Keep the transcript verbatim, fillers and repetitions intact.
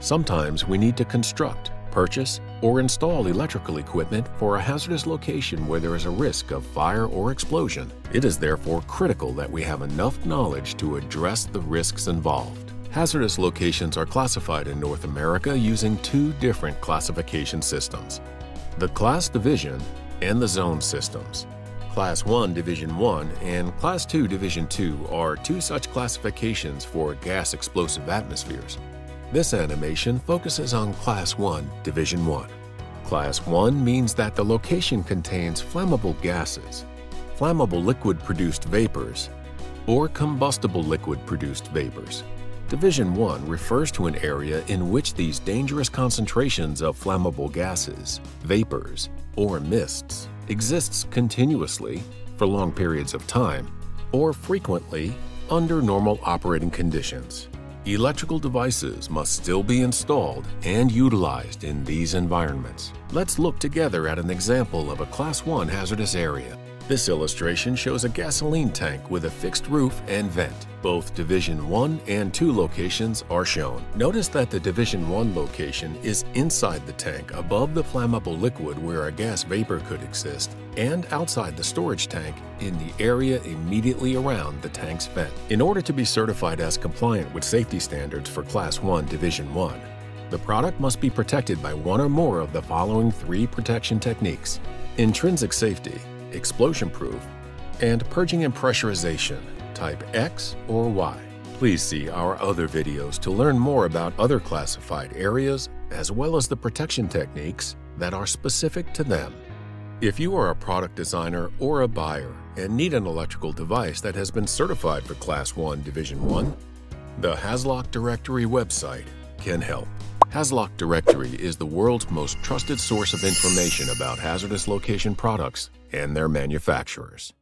Sometimes we need to construct, purchase, or install electrical equipment for a hazardous location where there is a risk of fire or explosion. It is therefore critical that we have enough knowledge to address the risks involved. Hazardous locations are classified in North America using two different classification systems: the class division and the zone systems. Class one Division one and Class two Division two are two such classifications for gas explosive atmospheres. This animation focuses on Class one Division one. Class one means that the location contains flammable gases, flammable liquid-produced vapors, or combustible liquid-produced vapors. Division one refers to an area in which these dangerous concentrations of flammable gases, vapors, or mists exists continuously for long periods of time or frequently under normal operating conditions. Electrical devices must still be installed and utilized in these environments. Let's look together at an example of a Class one hazardous area. This illustration shows a gasoline tank with a fixed roof and vent. Both Division one and two locations are shown. Notice that the Division one location is inside the tank above the flammable liquid where a gas vapor could exist, and outside the storage tank in the area immediately around the tank's vent. In order to be certified as compliant with safety standards for Class one Division one, the product must be protected by one or more of the following three protection techniques: intrinsic safety, explosion-proof, and purging and pressurization, type X or Y. Please see our other videos to learn more about other classified areas as well as the protection techniques that are specific to them. If you are a product designer or a buyer and need an electrical device that has been certified for Class one Division one, the Hazloc Directory website can help. Hazloc Directory is the world's most trusted source of information about hazardous location products and their manufacturers.